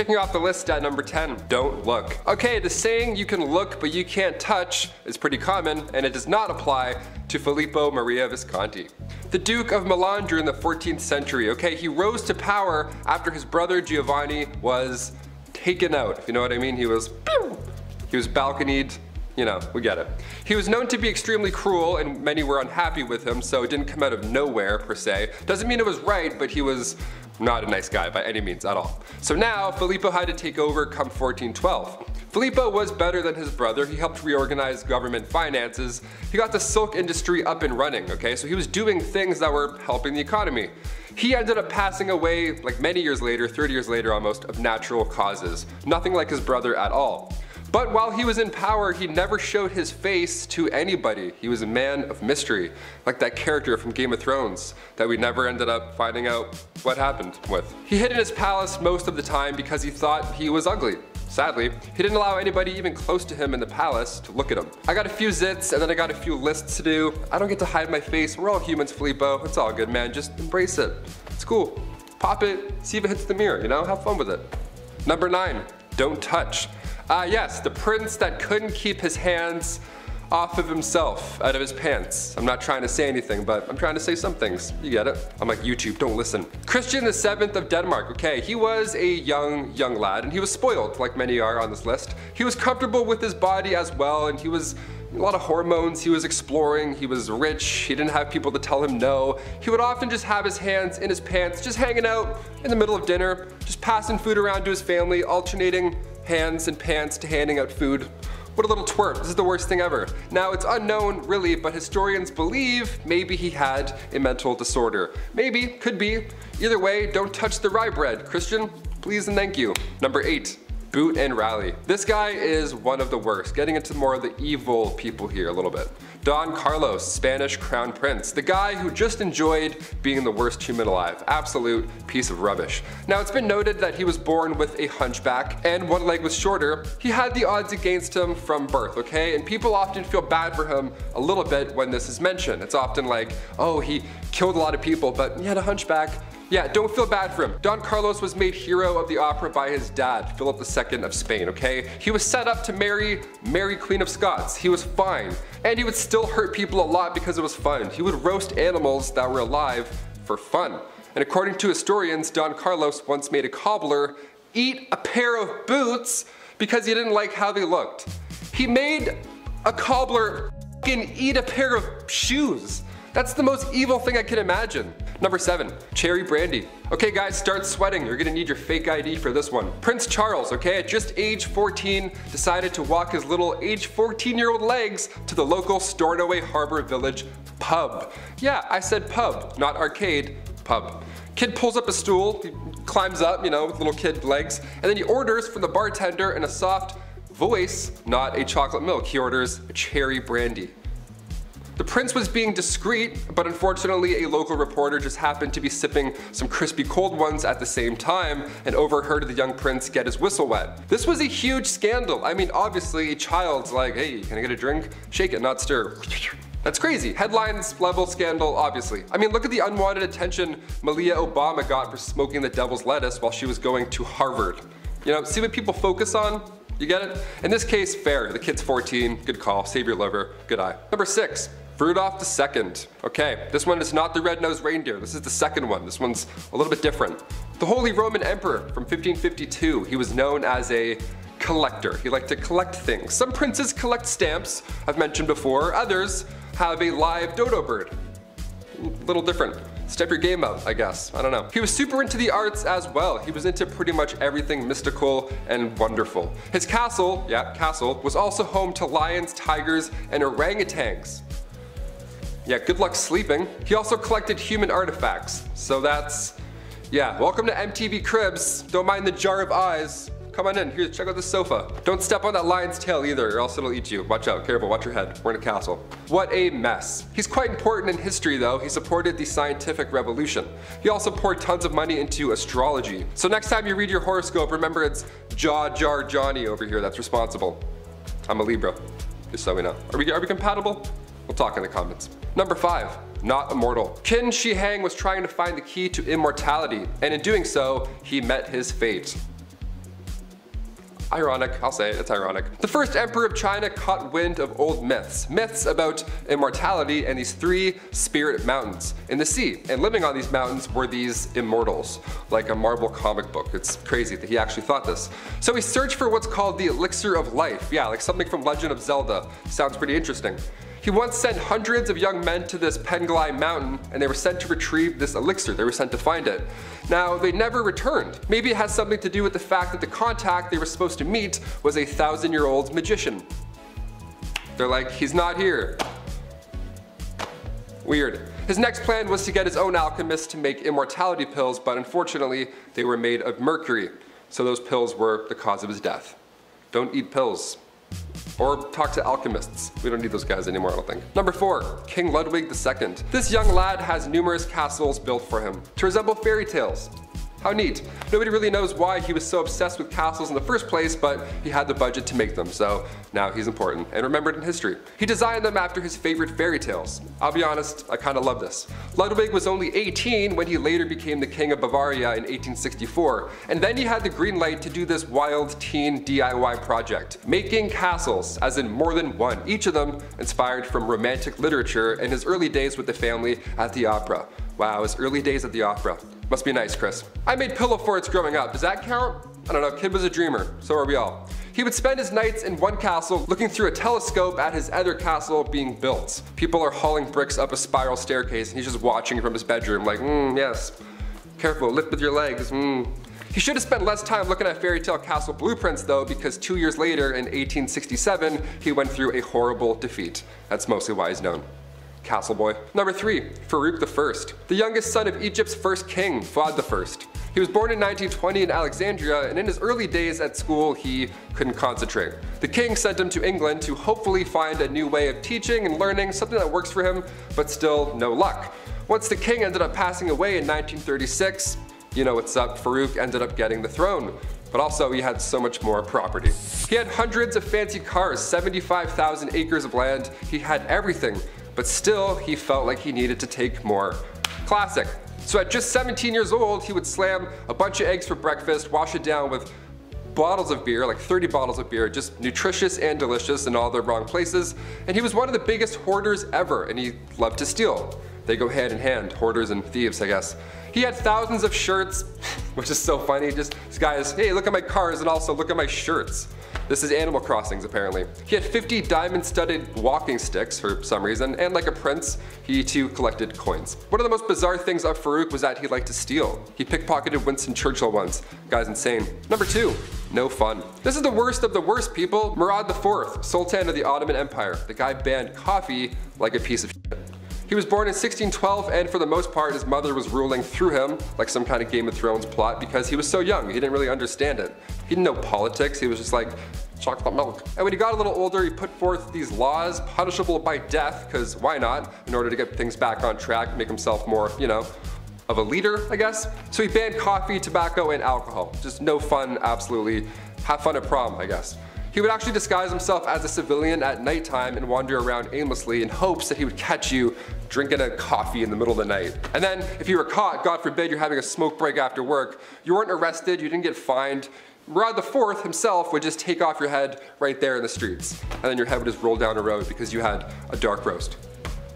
Kicking off the list at number 10, don't look. Okay, the saying you can look but you can't touch is pretty common, and it does not apply to Filippo Maria Visconti. The Duke of Milan during the 14th century, okay, he rose to power after his brother Giovanni was taken out, if you know what I mean. He was balconied. You know, we get it. He was known to be extremely cruel and many were unhappy with him, so it didn't come out of nowhere per se. Doesn't mean it was right, but he was not a nice guy by any means at all. So now Filippo had to take over come 1412. Filippo was better than his brother. He helped reorganize government finances. He got the silk industry up and running, okay? So he was doing things that were helping the economy. He ended up passing away like many years later, 30 years later almost, of natural causes. Nothing like his brother at all. But while he was in power, he never showed his face to anybody. He was a man of mystery, like that character from Game of Thrones that we never ended up finding out what happened with. He hid in his palace most of the time because he thought he was ugly. Sadly, he didn't allow anybody even close to him in the palace to look at him. I got a few zits and then I got a few lists to do. I don't get to hide my face. We're all humans, Filippo. It's all good, man. Just embrace it. It's cool. Pop it, see if it hits the mirror, you know? Have fun with it. Number 9, don't touch. Yes, the prince that couldn't keep his hands off of himself, out of his pants. I'm not trying to say anything, but I'm trying to say some things. You get it? I'm like YouTube, don't listen. Christian VII of Denmark, okay, he was a young lad and he was spoiled, like many are on this list. He was comfortable with his body as well, and he was a lot of hormones, he was exploring, he was rich, he didn't have people to tell him no. He would often just have his hands in his pants, just hanging out in the middle of dinner, just passing food around to his family, alternating hands and pants to handing out food. What a little twerp, this is the worst thing ever. Now it's unknown really, but historians believe maybe he had a mental disorder. Maybe, could be. Either way, don't touch the rye bread. Christian, please and thank you. Number 8, boot and rally. This guy is one of the worst, getting into more of the evil people here a little bit. Don Carlos, Spanish crown prince, the guy who just enjoyed being the worst human alive. Absolute piece of rubbish. Now it's been noted that he was born with a hunchback and one leg was shorter. He had the odds against him from birth, okay? And people often feel bad for him a little bit when this is mentioned. It's often like, oh, he killed a lot of people, but he had a hunchback. Yeah, don't feel bad for him. Don Carlos was made hero of the opera by his dad, Philip II of Spain, okay? He was set up to marry Mary Queen of Scots. He was fine. And he would still hurt people a lot because it was fun. He would roast animals that were alive for fun. And according to historians, Don Carlos once made a cobbler eat a pair of boots because he didn't like how they looked. He made a cobbler f***ing eat a pair of shoes. That's the most evil thing I can imagine. Number 7, cherry brandy. Okay guys, start sweating. You're gonna need your fake ID for this one. Prince Charles, okay, at just age 14, decided to walk his little age 14-year-old legs to the local Stornoway Harbour village pub. Yeah, I said pub, not arcade, pub. Kid pulls up a stool, he climbs up, you know, with little kid legs, and then he orders from the bartender in a soft voice, not a chocolate milk. He orders a cherry brandy. The prince was being discreet, but unfortunately a local reporter just happened to be sipping some crispy cold ones at the same time and overheard the young prince get his whistle wet. This was a huge scandal. I mean, obviously a child's like, hey, can I get a drink? Shake it, not stir. That's crazy. Headlines level scandal, obviously. I mean, look at the unwanted attention Malia Obama got for smoking the devil's lettuce while she was going to Harvard. You know, see what people focus on? You get it? In this case, fair. The kid's 14. Good call. Save your liver. Good eye. Number 6. Rudolph II. Okay, this one is not the red-nosed reindeer. This is the second one. This one's a little bit different. The Holy Roman Emperor from 1552. He was known as a collector. He liked to collect things. Some princes collect stamps, I've mentioned before. Others have a live dodo bird. A little different. Step your game up, I guess. I don't know. He was super into the arts as well. He was into pretty much everything mystical and wonderful. His castle, yeah, castle, was also home to lions, tigers, and orangutans. Yeah, good luck sleeping. He also collected human artifacts. So that's, yeah, welcome to MTV Cribs. Don't mind the jar of eyes. Come on in, here, check out the sofa. Don't step on that lion's tail either, or else it'll eat you. Watch out, careful, watch your head. We're in a castle. What a mess. He's quite important in history though. He supported the scientific revolution. He also poured tons of money into astrology. So next time you read your horoscope, remember it's Jaw Jar Johnny over here that's responsible. I'm a Libra, just so we know. Are we compatible? We'll talk in the comments. Number 5, not immortal. Qin Shi Huang was trying to find the key to immortality, and in doing so, he met his fate. Ironic, I'll say it, it's ironic. The first emperor of China caught wind of old myths about immortality and these three spirit mountains in the sea, and living on these mountains were these immortals, like a Marvel comic book. It's crazy that he actually thought this. So he searched for what's called the elixir of life, yeah, like something from Legend of Zelda, sounds pretty interesting. He once sent hundreds of young men to this Penglai mountain, and they were sent to retrieve this elixir. They were sent to find it. Now, they never returned. Maybe it has something to do with the fact that the contact they were supposed to meet was a 1,000-year-old magician. They're like, he's not here. Weird. His next plan was to get his own alchemist to make immortality pills, but unfortunately, they were made of mercury. So those pills were the cause of his death. Don't eat pills. Or talk to alchemists. We don't need those guys anymore, I don't think. Number 4, King Ludwig II. This young lad has numerous castles built for him to resemble fairy tales. How neat. Nobody really knows why he was so obsessed with castles in the first place, but he had the budget to make them, so now he's important and remembered in history. He designed them after his favorite fairy tales. I'll be honest, I kind of love this. Ludwig was only 18 when he later became the king of Bavaria in 1864, and then he had the green light to do this wild teen DIY project, making castles, as in more than one, each of them inspired from romantic literature and his early days with the family at the opera. Wow, his early days at the opera. Must be nice, Chris. I made pillow forts growing up. Does that count? I don't know, kid was a dreamer. So are we all. He would spend his nights in one castle looking through a telescope at his other castle being built. People are hauling bricks up a spiral staircase and he's just watching from his bedroom like, yes. Careful, lift with your legs, He should have spent less time looking at fairy tale castle blueprints though, because 2 years later in 1867, he went through a horrible defeat. That's mostly why he's known. Castle boy. Number 3, Farouk I, the youngest son of Egypt's first king, Vlad I. He was born in 1920 in Alexandria, and in his early days at school, he couldn't concentrate. The king sent him to England to hopefully find a new way of teaching and learning, something that works for him, but still no luck. Once the king ended up passing away in 1936, you know what's up, Farouk ended up getting the throne. But also he had so much more property. He had hundreds of fancy cars, 75,000 acres of land, he had everything, but still he felt like he needed to take more. Classic. So at just 17 years old, he would slam a bunch of eggs for breakfast, wash it down with bottles of beer, like 30 bottles of beer, just nutritious and delicious in all the wrong places. And he was one of the biggest hoarders ever, and he loved to steal. They go hand in hand, hoarders and thieves, I guess. He had thousands of shirts, which is so funny. Just this guy is, hey, look at my cars and also look at my shirts. This is Animal Crossing's apparently. He had 50 diamond-studded walking sticks for some reason, and like a prince, he too collected coins. One of the most bizarre things of Farouk was that he liked to steal. He pickpocketed Winston Churchill once. Guy's insane. Number 2, no fun. This is the worst of the worst people. Murad IV, Sultan of the Ottoman Empire. The guy banned coffee like a piece of shit. He was born in 1612, and for the most part, his mother was ruling through him, like some kind of Game of Thrones plot, because he was so young, he didn't really understand it. He didn't know politics, he was just like, chocolate milk. And when he got a little older, he put forth these laws, punishable by death, because why not, in order to get things back on track, make himself more, you know, of a leader, I guess. So he banned coffee, tobacco, and alcohol. Just no fun, absolutely. Have fun at prom, I guess. He would actually disguise himself as a civilian at nighttime and wander around aimlessly in hopes that he would catch you drinking a coffee in the middle of the night. And then if you were caught, God forbid you're having a smoke break after work, you weren't arrested, you didn't get fined. Murad IV himself would just take off your head right there in the streets. And then your head would just roll down a road because you had a dark roast.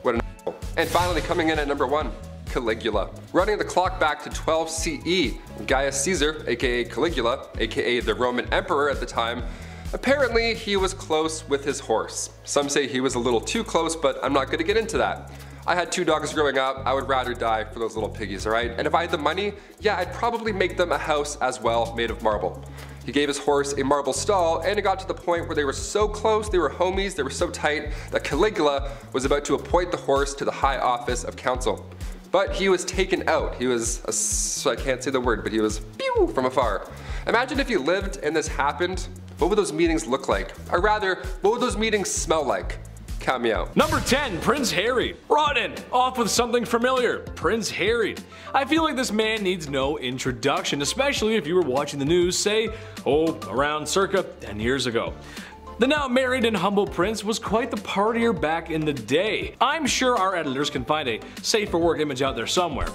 What an asshole. And finally coming in at number 1, Caligula. Running the clock back to 12 CE, Gaius Caesar, aka Caligula, aka the Roman Emperor at the time, apparently, he was close with his horse. Some say he was a little too close, but I'm not gonna get into that. I had 2 dogs growing up, I would rather die for those little piggies, all right? And if I had the money, yeah, I'd probably make them a house as well, made of marble. He gave his horse a marble stall, and it got to the point where they were so close, they were homies, they were so tight, that Caligula was about to appoint the horse to the high office of council. But he was taken out. He was, I can't say the word, but he was pew from afar. Imagine if he lived and this happened. What would those meetings look like? Or rather, what would those meetings smell like? Count me out. Number 10, Prince Harry. Rotten, off with something familiar, Prince Harry. I feel like this man needs no introduction, especially if you were watching the news, say, around circa 10 years ago. The now married and humble prince was quite the partier back in the day. I'm sure our editors can find a safe for work image out there somewhere.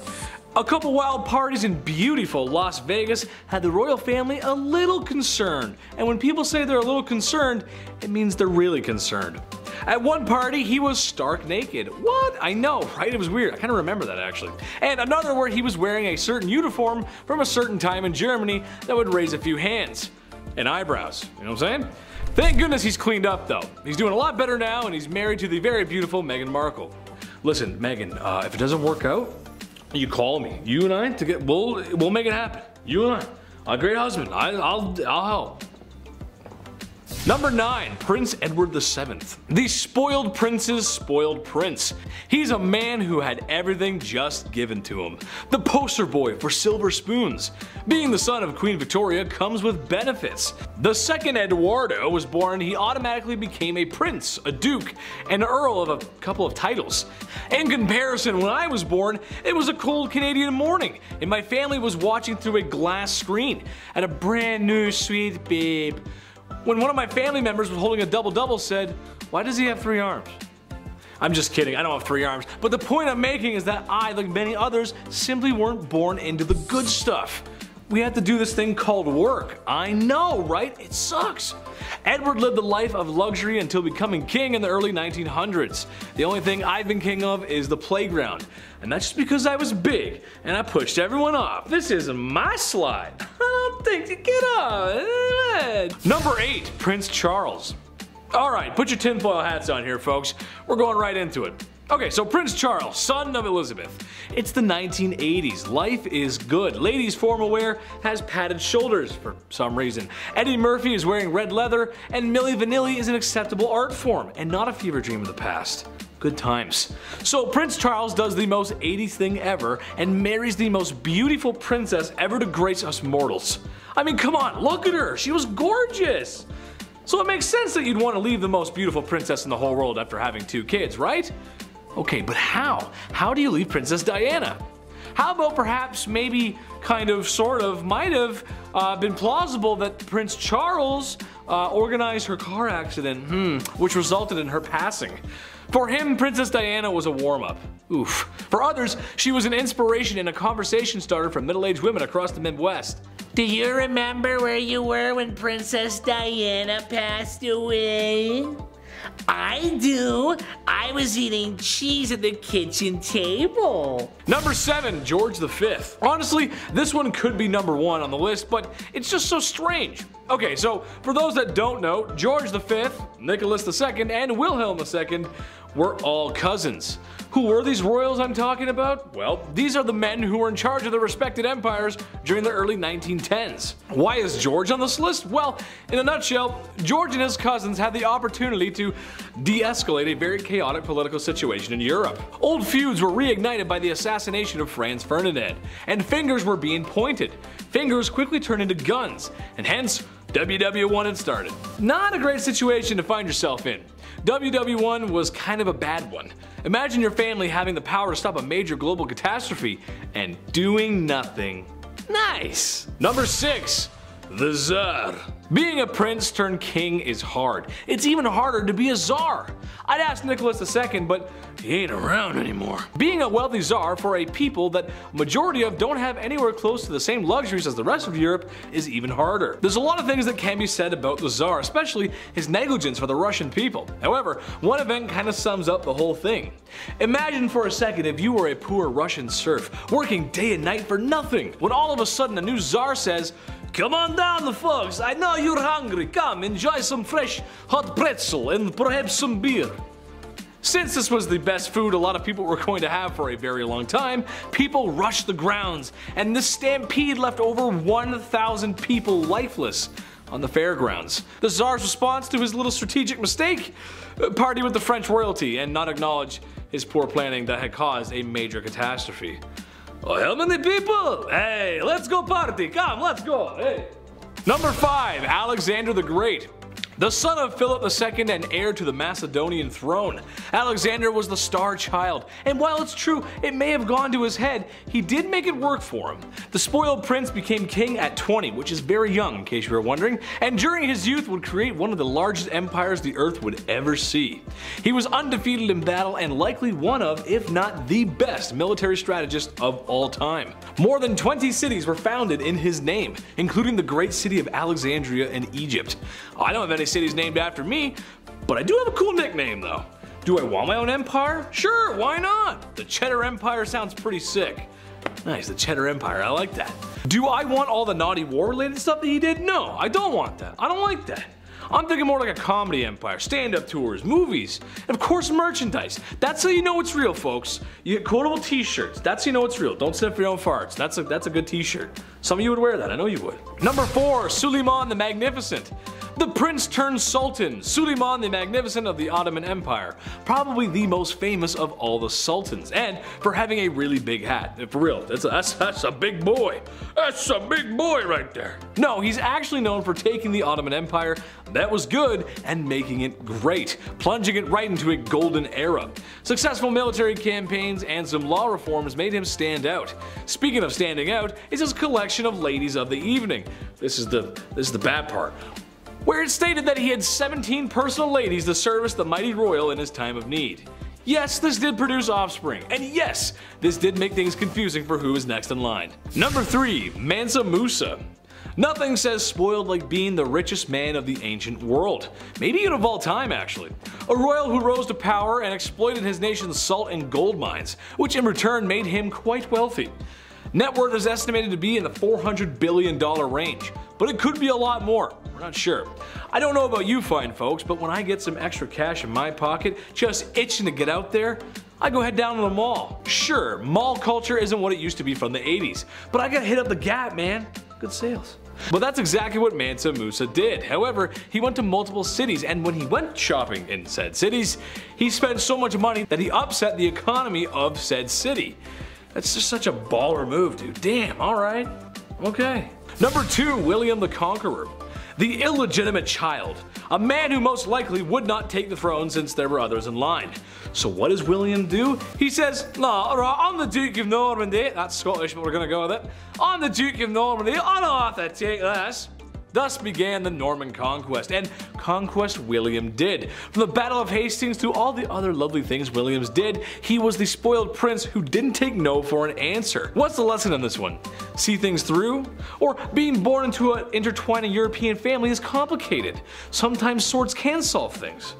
A couple wild parties in beautiful Las Vegas had the royal family a little concerned, and when people say they're a little concerned, it means they're really concerned. At one party, he was stark naked. What? I know, right? It was weird. I kind of remember that, actually. And another where he was wearing a certain uniform from a certain time in Germany that would raise a few hands and eyebrows. You know what I'm saying? Thank goodness he's cleaned up, though. He's doing a lot better now, and he's married to the very beautiful Meghan Markle. Listen, Meghan, if it doesn't work out, you call me. You and I, we'll make it happen. You and I. A great husband. I'll help. Number 9, Prince Edward VII. The spoiled prince's spoiled prince. He's a man who had everything just given to him. The poster boy for silver spoons. Being the son of Queen Victoria comes with benefits. The second Eduardo was born, he automatically became a prince, a duke, an earl of a couple of titles. In comparison, when I was born, it was a cold Canadian morning, and my family was watching through a glass screen at a brand new sweet babe. When one of my family members was holding a double-double said, "Why does he have 3 arms?" I'm just kidding, I don't have 3 arms. But the point I'm making is that I, like many others, simply weren't born into the good stuff. We had to do this thing called work. I know, right? It sucks. Edward lived a life of luxury until becoming king in the early 1900s. The only thing I've been king of is the playground. And that's just because I was big and I pushed everyone off. This isn't my slide. I don't think you get off. Number 8, Prince Charles. All right, put your tinfoil hats on here, folks. We're going right into it. Okay, so Prince Charles, son of Elizabeth. It's the 1980s, life is good. Ladies' formal wear has padded shoulders for some reason. Eddie Murphy is wearing red leather, and Milli Vanilli is an acceptable art form and not a fever dream of the past. Good times. So Prince Charles does the most 80s thing ever and marries the most beautiful princess ever to grace us mortals. I mean, come on, look at her, she was gorgeous. So it makes sense that you'd want to leave the most beautiful princess in the whole world after having 2 kids, right? Okay, but how? How do you leave Princess Diana? How about perhaps, maybe, kind of, sort of, might have been plausible that Prince Charles organized her car accident, which resulted in her passing. For him, Princess Diana was a warm-up. Oof. For others, she was an inspiration and a conversation starter for middle-aged women across the Midwest. Do you remember where you were when Princess Diana passed away? I do. I was eating cheese at the kitchen table. Number 7, George V. Honestly, this one could be number 1 on the list, but it's just so strange. Okay, so for those that don't know, George V, Nicholas II, and Wilhelm II were all cousins. Who were these royals I'm talking about? Well, these are the men who were in charge of their respected empires during the early 1910s. Why is George on this list? Well, in a nutshell, George and his cousins had the opportunity to de-escalate a very chaotic political situation in Europe. Old feuds were reignited by the assassination of Franz Ferdinand, and fingers were being pointed. Fingers quickly turned into guns, and hence, WW1 had started. Not a great situation to find yourself in. WW1 was kind of a bad one. Imagine your family having the power to stop a major global catastrophe and doing nothing. Nice. Number 6, the Tsar. Being a prince turned king is hard. It's even harder to be a czar. I'd ask Nicholas II, but he ain't around anymore. Being a wealthy czar for a people that majority of don't have anywhere close to the same luxuries as the rest of Europe is even harder. There's a lot of things that can be said about the czar, especially his negligence for the Russian people. However, one event kind of sums up the whole thing. Imagine for a second if you were a poor Russian serf, working day and night for nothing, when all of a sudden a new czar says, "Come on down, the folks, I know you're hungry, come enjoy some fresh hot pretzel and perhaps some beer." Since this was the best food a lot of people were going to have for a very long time, people rushed the grounds, and this stampede left over 1,000 people lifeless on the fairgrounds. The Tsar's response to his little strategic mistake? Party with the French royalty and not acknowledge his poor planning that had caused a major catastrophe. Oh, how many people? Hey, let's go party, come, let's go, hey. Number 5, Alexander the Great. the son of Philip II and heir to the Macedonian throne. Alexander was the star child, and while it's true it may have gone to his head, he did make it work for him. The spoiled prince became king at 20, which is very young in case you were wondering, and during his youth would create one of the largest empires the earth would ever see. He was undefeated in battle and likely one of, if not the best, military strategist of all time. More than 20 cities were founded in his name, including the great city of Alexandria in Egypt. I don't have any cities named after me, but I do have a cool nickname though. Do I want my own empire? Sure, why not? The Cheddar Empire sounds pretty sick. Nice, the Cheddar Empire, I like that. Do I want all the naughty war-related stuff that he did? No, I don't want that. I don't like that. I'm thinking more like a comedy empire, stand-up tours, movies, and of course merchandise. That's how you know it's real, folks. You get quotable t-shirts. That's how you know it's real. Don't sniff your own farts. That's a good t-shirt. Some of you would wear that. I know you would. Number 4. Suleiman the Magnificent. The prince turned sultan, Suleiman the Magnificent of the Ottoman Empire, probably the most famous of all the sultans, and for having a really big hat. For real, that's a big boy. That's a big boy right there. No, he's actually known for taking the Ottoman Empire that was good and making it great, plunging it right into a golden era. Successful military campaigns and some law reforms made him stand out. Speaking of standing out, is his collection of ladies of the evening. This is the bad part, where it's stated that he had 17 personal ladies to service the mighty royal in his time of need. Yes, this did produce offspring, and yes, this did make things confusing for who was next in line. Number 3. Mansa Musa. Nothing says spoiled like being the richest man of the ancient world, maybe even of all time actually. A royal who rose to power and exploited his nation's salt and gold mines, which in return made him quite wealthy. Net worth is estimated to be in the $400 billion range, but it could be a lot more. We're not sure. I don't know about you fine folks, but when I get some extra cash in my pocket, just itching to get out there, I go head down to the mall. Sure, mall culture isn't what it used to be from the 80s, but I gotta hit up the Gap, man. Good sales. But that's exactly what Mansa Musa did. However, he went to multiple cities, and when he went shopping in said cities, he spent so much money that he upset the economy of said city. That's just such a baller move, dude. Damn, alright. Okay. Number 2, William the Conqueror. The illegitimate child. A man who most likely would not take the throne since there were others in line. So what does William do? He says, nah, alright, I'm the Duke of Normandy. That's Scottish, but we're gonna go with it. I'm the Duke of Normandy. I don't have to take this. Thus began the Norman Conquest, and conquest William did. From the Battle of Hastings to all the other lovely things Williams did, he was the spoiled prince who didn't take no for an answer. What's the lesson in this one? See things through? Or being born into an intertwining European family is complicated. Sometimes swords can solve things.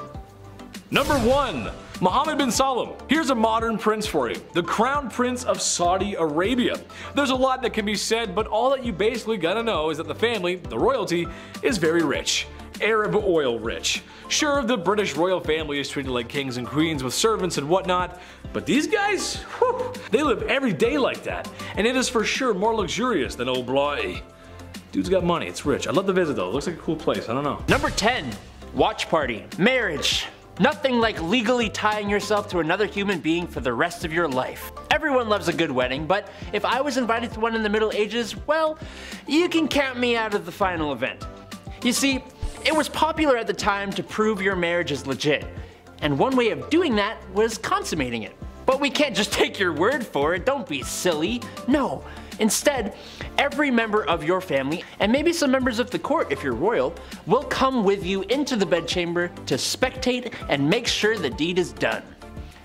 Number 1. Mohammed bin Salman. Here's a modern prince for you, the crown prince of Saudi Arabia. There's a lot that can be said, but all that you basically gotta know is that the family, the royalty, is very rich. Arab oil rich. Sure, the British royal family is treated like kings and queens with servants and whatnot, but these guys, whew, they live every day like that, and it is for sure more luxurious than old Bligh. Dude's got money, it's rich. I'd love to visit though, it looks like a cool place, I don't know. Number 10, watch party. Marriage. Nothing like legally tying yourself to another human being for the rest of your life. Everyone loves a good wedding, but if I was invited to one in the Middle Ages, well, you can count me out of the final event. You see, it was popular at the time to prove your marriage is legit, and one way of doing that was consummating it. But we can't just take your word for it, don't be silly. No. Instead, every member of your family, and maybe some members of the court if you're royal, will come with you into the bedchamber to spectate and make sure the deed is done.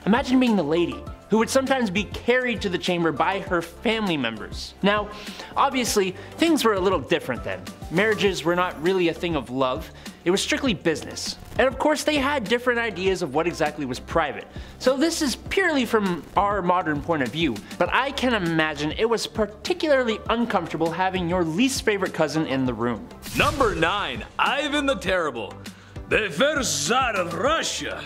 Imagine being the lady, who would sometimes be carried to the chamber by her family members. Now, obviously, things were a little different then. Marriages were not really a thing of love, it was strictly business. And of course, they had different ideas of what exactly was private. So this is purely from our modern point of view, but I can imagine it was particularly uncomfortable having your least favorite cousin in the room. Number 9, Ivan the Terrible, the first Tsar of Russia.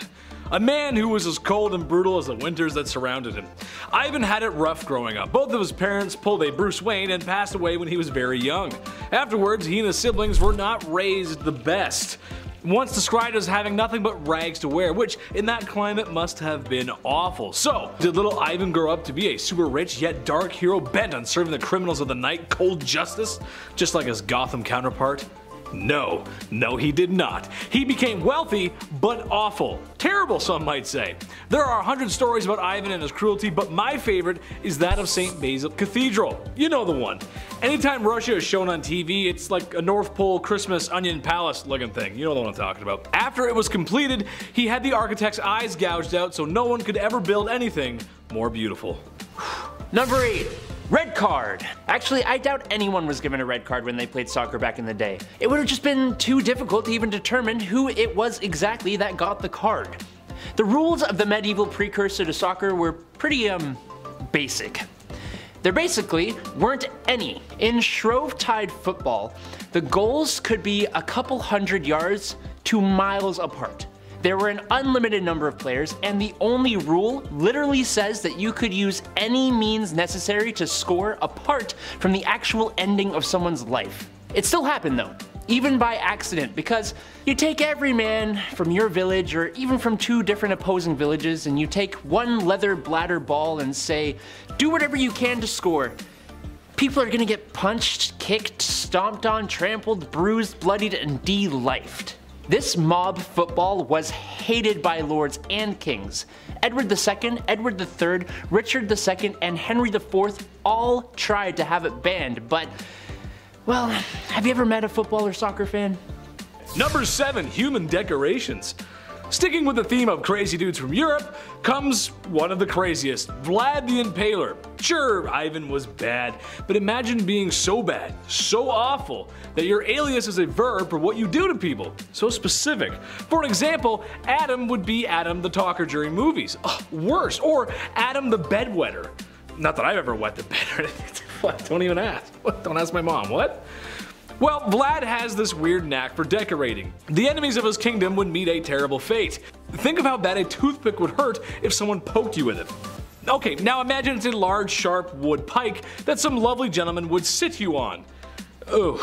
A man who was as cold and brutal as the winters that surrounded him. Ivan had it rough growing up. Both of his parents pulled a Bruce Wayne and passed away when he was very young. Afterwards, he and his siblings were not raised the best. Once described as having nothing but rags to wear, which in that climate must have been awful. So did little Ivan grow up to be a super rich yet dark hero bent on serving the criminals of the night cold justice, just like his Gotham counterpart? No, he did not. He became wealthy, but awful. Terrible, some might say. There are 100 stories about Ivan and his cruelty, but my favorite is that of St. Basil Cathedral. You know the one. Anytime Russia is shown on TV, it's like a North Pole Christmas onion palace looking thing. You know the one I'm talking about. After it was completed, he had the architect's eyes gouged out so no one could ever build anything more beautiful. Number 8. Red card. Actually, I doubt anyone was given a red card when they played soccer back in the day. It would have just been too difficult to even determine who it was exactly that got the card. The rules of the medieval precursor to soccer were pretty, basic. There basically weren't any. In Shrove-tied football, the goals could be a couple hundred yards to miles apart. There were an unlimited number of players, and the only rule literally says that you could use any means necessary to score apart from the actual ending of someone's life. It still happened though, even by accident, because you take every man from your village or even from two different opposing villages and you take one leather bladder ball and say, do whatever you can to score. People are gonna get punched, kicked, stomped on, trampled, bruised, bloodied, and de-lifed. This mob football was hated by lords and kings. Edward II, Edward III, Richard II, and Henry IV all tried to have it banned, but, well, have you ever met a football or soccer fan? Number 7, human decorations. Sticking with the theme of crazy dudes from Europe comes one of the craziest, Vlad the Impaler. Sure, Ivan was bad, but imagine being so bad, so awful, that your alias is a verb for what you do to people. So specific. For example, Adam would be Adam the Talker during movies. Ugh, worse. Or Adam the Bedwetter. Not that I've ever wet the bed or anything. What? Don't even ask. What? Don't ask my mom. What? Well, Vlad has this weird knack for decorating. The enemies of his kingdom would meet a terrible fate. Think of how bad a toothpick would hurt if someone poked you with it. Okay, now imagine it's a large, sharp wood pike that some lovely gentleman would sit you on. Ugh.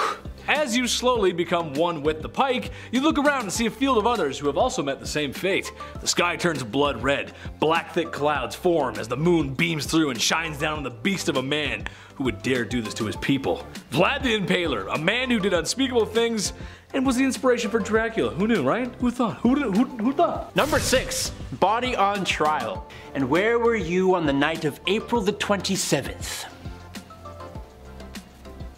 As you slowly become one with the pike, you look around and see a field of others who have also met the same fate. The sky turns blood red, black thick clouds form as the moon beams through and shines down on the beast of a man who would dare do this to his people. Vlad the Impaler, a man who did unspeakable things and was the inspiration for Dracula. Who knew, right? Who thought? Who thought? Number 6, body on trial. And where were you on the night of April the 27th?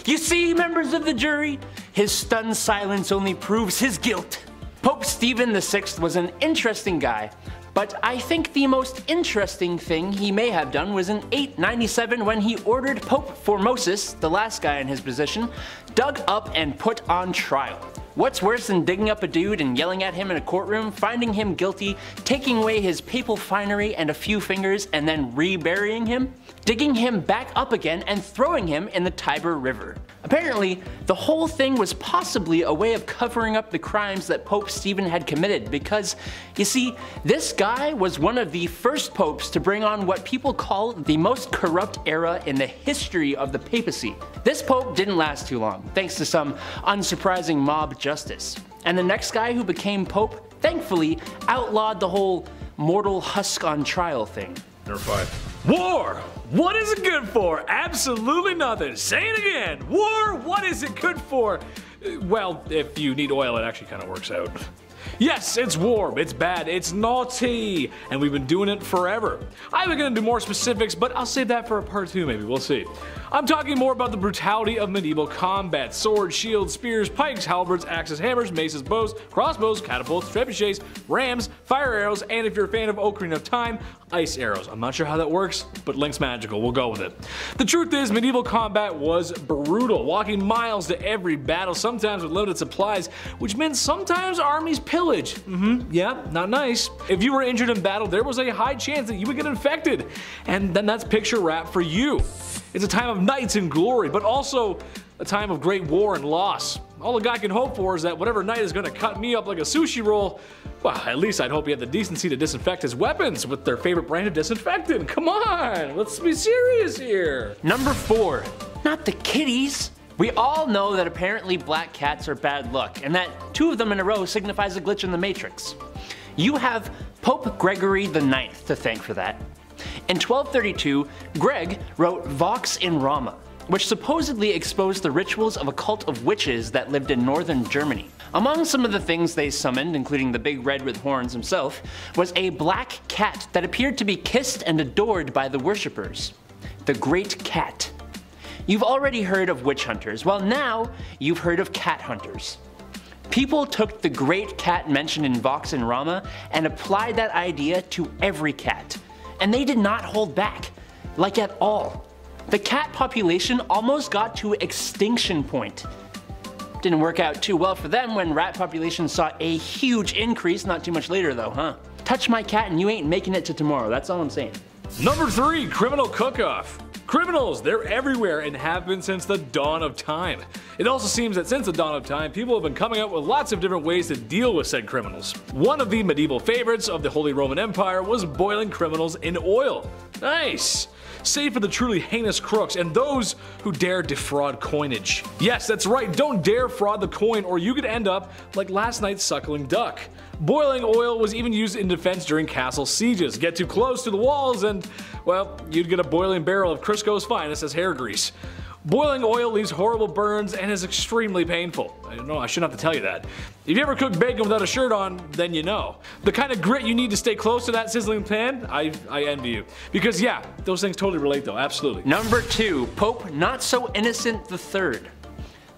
You see, members of the jury, his stunned silence only proves his guilt. Pope Stephen VI was an interesting guy, but I think the most interesting thing he may have done was in 897 when he ordered Pope Formosus, the last guy in his position, dug up and put on trial. What's worse than digging up a dude and yelling at him in a courtroom, finding him guilty, taking away his papal finery and a few fingers, and then reburying him? Digging him back up again and throwing him in the Tiber River. Apparently, the whole thing was possibly a way of covering up the crimes that Pope Stephen had committed because, you see, this guy was one of the first popes to bring on what people call the most corrupt era in the history of the papacy. This pope didn't last too long, thanks to some unsurprising mob justice. And the next guy who became pope, thankfully, outlawed the whole mortal husk on trial thing. Number 5. War! What is it good for? Absolutely nothing. Say it again. War, what is it good for? Well, if you need oil, it actually kind of works out. Yes, it's warm, it's bad, it's naughty, and we've been doing it forever. I was gonna do more specifics, but I'll save that for a part 2 maybe, we'll see. I'm talking more about the brutality of medieval combat. Swords, shields, spears, pikes, halberds, axes, hammers, maces, bows, crossbows, catapults, trebuchets, rams, fire arrows, and if you're a fan of Ocarina of Time, ice arrows. I'm not sure how that works, but Link's magical, we'll go with it. The truth is, medieval combat was brutal, walking miles to every battle, sometimes with limited supplies, which meant sometimes armies pillaged. Yeah, not nice. If you were injured in battle, there was a high chance that you would get infected, and then that's picture wrap for you. It's a time of knights and glory, but also a time of great war and loss. All a guy can hope for is that whatever knight is gonna cut me up like a sushi roll, well, at least I'd hope he had the decency to disinfect his weapons with their favorite brand of disinfectant. Come on, let's be serious here. Number 4, not the kitties. We all know that apparently black cats are bad luck, and that 2 of them in a row signifies a glitch in the Matrix. You have Pope Gregory IX to thank for that. In 1232, Greg wrote Vox in Rama, which supposedly exposed the rituals of a cult of witches that lived in northern Germany. Among some of the things they summoned, including the Big Red with Horns himself, was a black cat that appeared to be kissed and adored by the worshippers. The Great Cat. You've already heard of witch hunters, well now you've heard of cat hunters. People took the Great Cat mentioned in Vox and Rama and applied that idea to every cat. And they did not hold back, like at all. The cat population almost got to extinction point. Didn't work out too well for them when rat population saw a huge increase not too much later though, huh? Touch my cat and you ain't making it to tomorrow, that's all I'm saying. Number 3, criminal cook-off. Criminals, they're everywhere and have been since the dawn of time. It also seems that since the dawn of time, people have been coming up with lots of different ways to deal with said criminals. One of the medieval favorites of the Holy Roman Empire was boiling criminals in oil. Nice! Save for the truly heinous crooks and those who dare defraud coinage. Yes, that's right, don't dare fraud the coin or you could end up like last night's suckling duck. Boiling oil was even used in defense during castle sieges. Get too close to the walls and, well, you'd get a boiling barrel of Crisco's finest as hair grease. Boiling oil leaves horrible burns and is extremely painful. I know I shouldn't have to tell you that. If you ever cook bacon without a shirt on, then you know. The kind of grit you need to stay close to that sizzling pan, I envy you. Because yeah, those things totally relate though, absolutely. Number 2, Pope Not So Innocent III.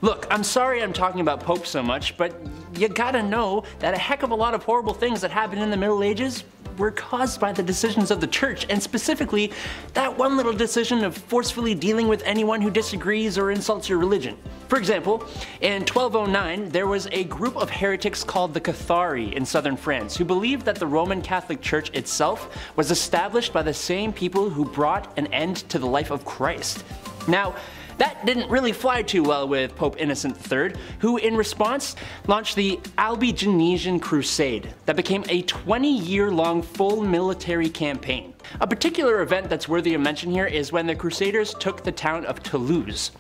Look, I'm sorry I'm talking about Pope so much, but you gotta know that a heck of a lot of horrible things that happened in the Middle Ages were caused by the decisions of the church, and specifically that one little decision of forcefully dealing with anyone who disagrees or insults your religion. For example, in 1209 there was a group of heretics called the Cathari in southern France who believed that the Roman Catholic Church itself was established by the same people who brought an end to the life of Christ. Now, that didn't really fly too well with Pope Innocent III, who in response launched the Albigensian Crusade that became a 20-year-long full military campaign. A particular event that's worthy of mention here is when the Crusaders took the town of Toulouse.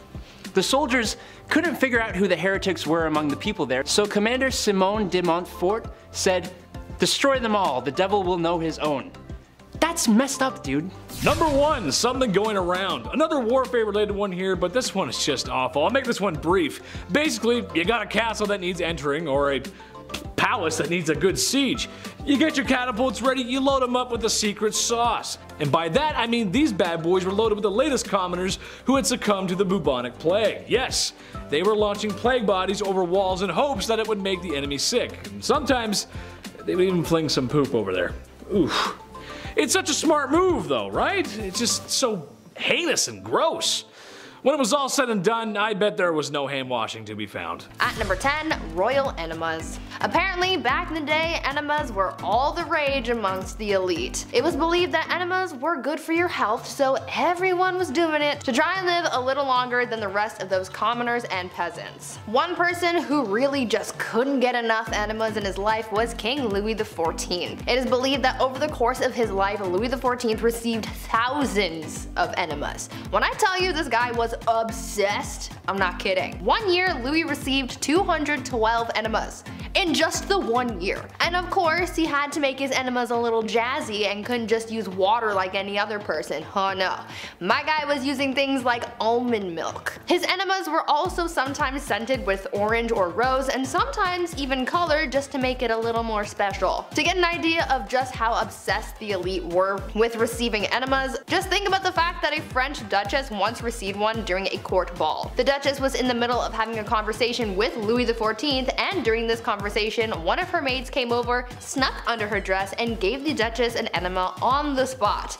The soldiers couldn't figure out who the heretics were among the people there, so Commander Simon de Montfort said, "Destroy them all, the devil will know his own." That's messed up, dude. Number 1, something going around. Another warfare related one here, but this one is just awful. I'll make this one brief. Basically, you got a castle that needs entering or a palace that needs a good siege. You get your catapults ready, you load them up with the secret sauce. And by that I mean these bad boys were loaded with the latest commoners who had succumbed to the bubonic plague. Yes, they were launching plague bodies over walls in hopes that it would make the enemy sick. And sometimes they would even fling some poop over there. Oof. It's such a smart move though, right? It's just so heinous and gross. When it was all said and done, I bet there was no hand washing to be found. At number 10, royal enemas. Apparently, back in the day, enemas were all the rage amongst the elite. It was believed that enemas were good for your health, so everyone was doing it to try and live a little longer than the rest of those commoners and peasants. One person who really just couldn't get enough enemas in his life was King Louis XIV. It is believed that over the course of his life, Louis XIV received thousands of enemas. When I tell you this guy was obsessed, I'm not kidding. One year, Louis received 212 enemas in just the one year. And of course, he had to make his enemas a little jazzy and couldn't just use water like any other person. Oh no. My guy was using things like almond milk. His enemas were also sometimes scented with orange or rose and sometimes even color just to make it a little more special. To get an idea of just how obsessed the elite were with receiving enemas, just think about the fact that a French duchess once received one during a court ball. The duchess was in the middle of having a conversation with Louis XIV, and during this conversation, one of her maids came over, snuck under her dress, and gave the duchess an enema on the spot.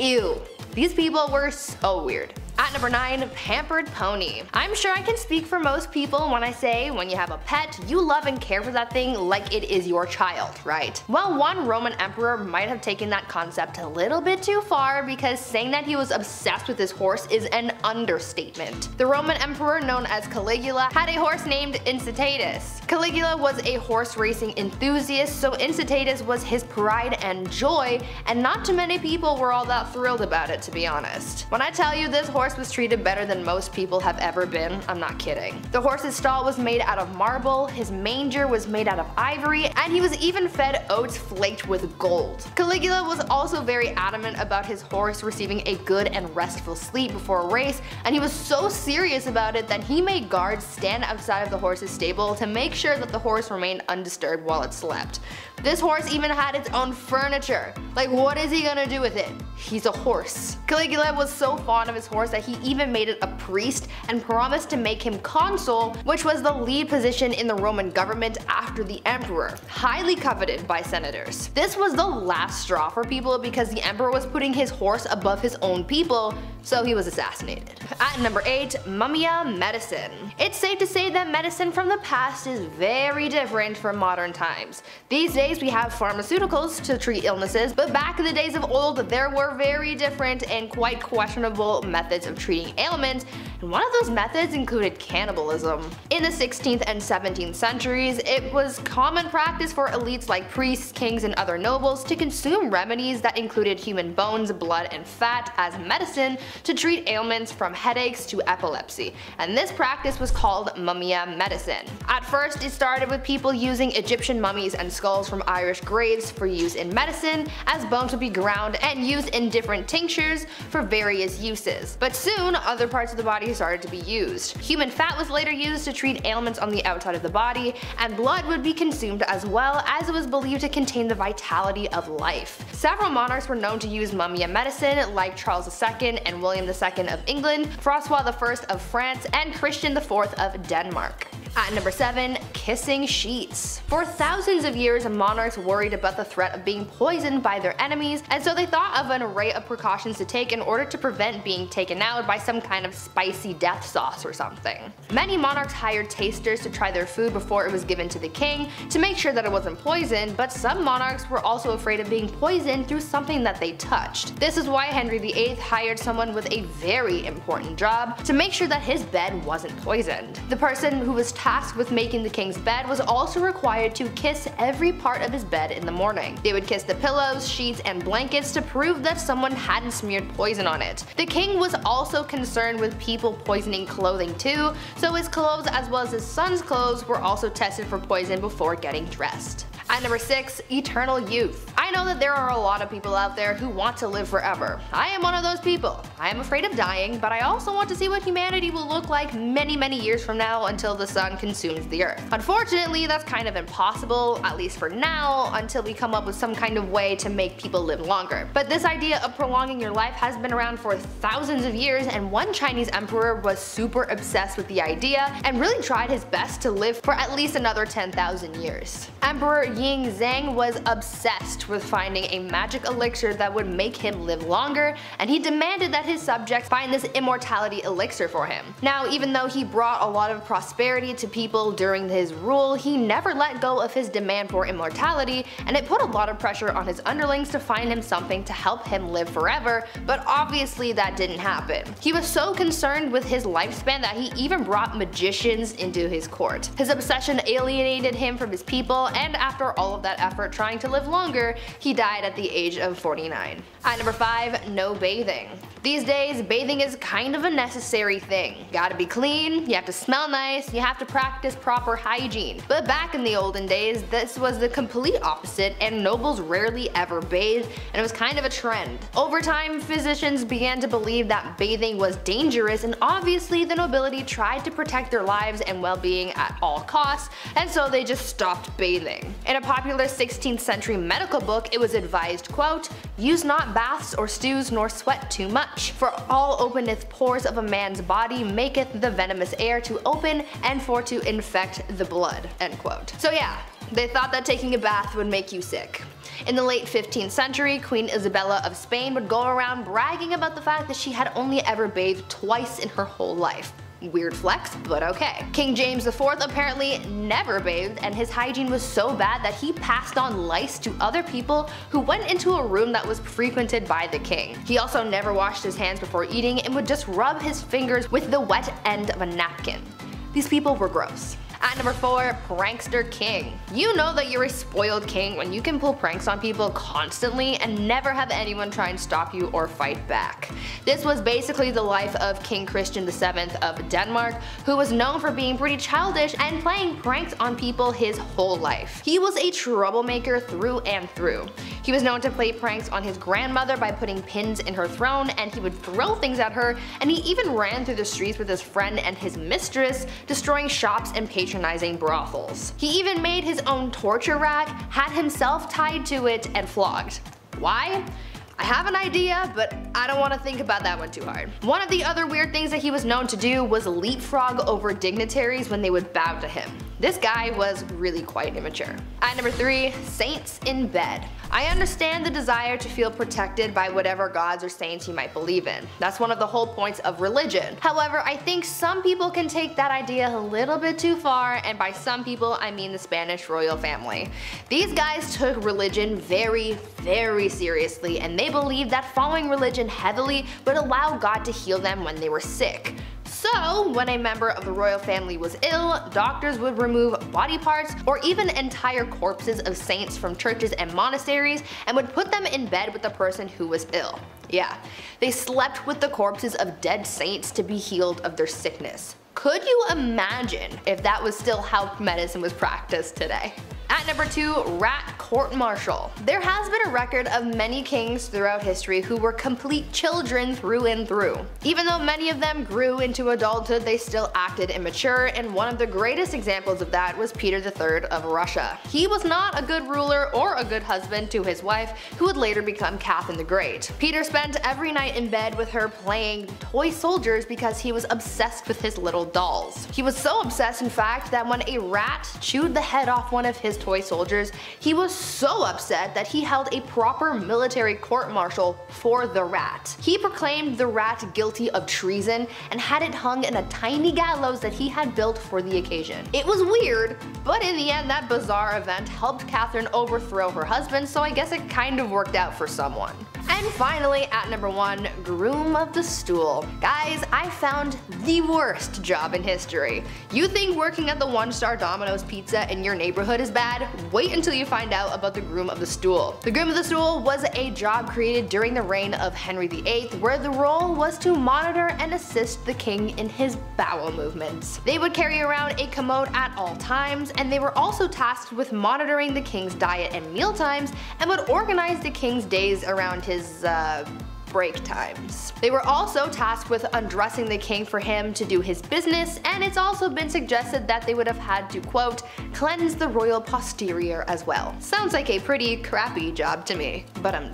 Ew. These people were so weird. At number 9, pampered pony. I'm sure I can speak for most people when I say when you have a pet, you love and care for that thing like it is your child, right? Well, one Roman emperor might have taken that concept a little bit too far, because saying that he was obsessed with his horse is an understatement. The Roman emperor known as Caligula had a horse named Incitatus. Caligula was a horse racing enthusiast, so Incitatus was his pride and joy, and not too many people were all that thrilled about it, to be honest. When I tell you this horse Paris was treated better than most people have ever been, I'm not kidding. The horse's stall was made out of marble, his manger was made out of ivory, and he was even fed oats flaked with gold. Caligula was also very adamant about his horse receiving a good and restful sleep before a race, and he was so serious about it that he made guards stand outside of the horse's stable to make sure that the horse remained undisturbed while it slept. This horse even had its own furniture. Like, what is he gonna do with it? He's a horse. Caligula was so fond of his horse that he even made it a priest and promised to make him consul, which was the lead position in the Roman government after the emperor, highly coveted by senators. This was the last straw for people because the emperor was putting his horse above his own people, so he was assassinated. At number 8, Mumia medicine. It's safe to say that medicine from the past is very different from modern times. These days we have pharmaceuticals to treat illnesses, but back in the days of old there were very different and quite questionable methods of treating ailments, and one of those methods included cannibalism. In the 16th and 17th centuries, it was common practice for elites like priests, kings, and other nobles to consume remedies that included human bones, blood, and fat as medicine to treat ailments from headaches to epilepsy, and this practice was called mumia medicine. At first, it started with people using Egyptian mummies and skulls from Irish graves for use in medicine, as bones would be ground and used in different tinctures for various uses. But soon, other parts of the body started to be used. Human fat was later used to treat ailments on the outside of the body, and blood would be consumed as well, as it was believed to contain the vitality of life. Several monarchs were known to use mumia medicine, like Charles II and William II of England, Francois I of France, and Christian IV of Denmark. At number 7, kissing sheets. For thousands of years, monarchs worried about the threat of being poisoned by their enemies, and so they thought of an array of precautions to take in order to prevent being taken out by some kind of spicy death sauce or something. Many monarchs hired tasters to try their food before it was given to the king to make sure that it wasn't poisoned, but some monarchs were also afraid of being poisoned through something that they touched. This is why Henry VIII hired someone with a very important job to make sure that his bed wasn't poisoned. The person who was tasked with making the king's bed was also required to kiss every part of his bed in the morning. They would kiss the pillows, sheets, and blankets to prove that someone hadn't smeared poison on it. The king was also concerned with people poisoning clothing too, so his clothes as well as his son's clothes were also tested for poison before getting dressed. At number 6, eternal youth. I know that there are a lot of people out there who want to live forever. I am one of those people. I am afraid of dying, but I also want to see what humanity will look like many years from now until the sun consumes the earth. Unfortunately, that's kind of impossible, at least for now, until we come up with some kind of way to make people live longer. But this idea of prolonging your life has been around for thousands of years, and one Chinese emperor was super obsessed with the idea and really tried his best to live for at least another 10,000 years. Emperor Ying Zheng was obsessed with finding a magic elixir that would make him live longer, and he demanded that his subjects find this immortality elixir for him. Now, even though he brought a lot of prosperity to people during his rule, he never let go of his demand for immortality, and it put a lot of pressure on his underlings to find him something to help him live forever, but obviously that didn't happen. He was so concerned with his lifespan that he even brought magicians into his court. His obsession alienated him from his people, and after all of that effort trying to live longer, he died at the age of 49. At number 5, no bathing. These days, bathing is kind of a necessary thing. You gotta be clean, you have to smell nice, you have to practice proper hygiene. But back in the olden days, this was the complete opposite, and nobles rarely ever bathed, and it was kind of a trend. Over time, physicians began to believe that bathing was dangerous, and obviously the nobility tried to protect their lives and well-being at all costs, and so they just stopped bathing. In a popular 16th century medical book, it was advised, quote, "Use not baths or stews nor sweat too much, for all openeth pores of a man's body, maketh the venomous air to open, and for to infect the blood," end quote. So yeah, they thought that taking a bath would make you sick. In the late 15th century, Queen Isabella of Spain would go around bragging about the fact that she had only ever bathed twice in her whole life. Weird flex, but okay. King James IV apparently never bathed, and his hygiene was so bad that he passed on lice to other people who went into a room that was frequented by the king. He also never washed his hands before eating and would just rub his fingers with the wet end of a napkin. These people were gross. At number 4, Prankster King. You know that you're a spoiled king when you can pull pranks on people constantly and never have anyone try and stop you or fight back. This was basically the life of King Christian VII of Denmark, who was known for being pretty childish and playing pranks on people his whole life. He was a troublemaker through and through. He was known to play pranks on his grandmother by putting pins in her throne, and he would throw things at her, and he even ran through the streets with his friend and his mistress, destroying shops and patronizing brothels. He even made his own torture rack, had himself tied to it, and flogged. Why? I have an idea, but I don't want to think about that one too hard. One of the other weird things that he was known to do was leapfrog over dignitaries when they would bow to him. This guy was really quite immature. At number 3, Saints in Bed. I understand the desire to feel protected by whatever gods or saints you might believe in. That's one of the whole points of religion. However, I think some people can take that idea a little bit too far, and by some people, I mean the Spanish royal family. These guys took religion very, very seriously, and they believed that following religion heavily would allow God to heal them when they were sick. So, when a member of the royal family was ill, doctors would remove body parts or even entire corpses of saints from churches and monasteries and would put them in bed with the person who was ill. Yeah, they slept with the corpses of dead saints to be healed of their sickness. Could you imagine if that was still how medicine was practiced today? At number 2, Rat Court Martial. There has been a record of many kings throughout history who were complete children through and through. Even though many of them grew into adulthood, they still acted immature, and one of the greatest examples of that was Peter III of Russia. He was not a good ruler or a good husband to his wife, who would later become Catherine the Great. Peter spent every night in bed with her playing toy soldiers because he was obsessed with his little dolls. He was so obsessed, in fact, that when a rat chewed the head off one of his toy soldiers, he was so upset that he held a proper military court-martial for the rat. He proclaimed the rat guilty of treason and had it hung in a tiny gallows that he had built for the occasion. It was weird, but in the end that bizarre event helped Catherine overthrow her husband, so I guess it kind of worked out for someone. And finally, at number 1, Groom of the Stool. Guys, I found the worst job in history. You think working at the one-star Domino's Pizza in your neighborhood is bad? Wait until you find out about the Groom of the Stool. The Groom of the Stool was a job created during the reign of Henry VIII, where the role was to monitor and assist the king in his bowel movements. They would carry around a commode at all times, and they were also tasked with monitoring the king's diet and meal times, and would organize the king's days around his break times. They were also tasked with undressing the king for him to do his business, and it's also been suggested that they would have had to, quote, cleanse the royal posterior as well. Sounds like a pretty crappy job to me, but I'm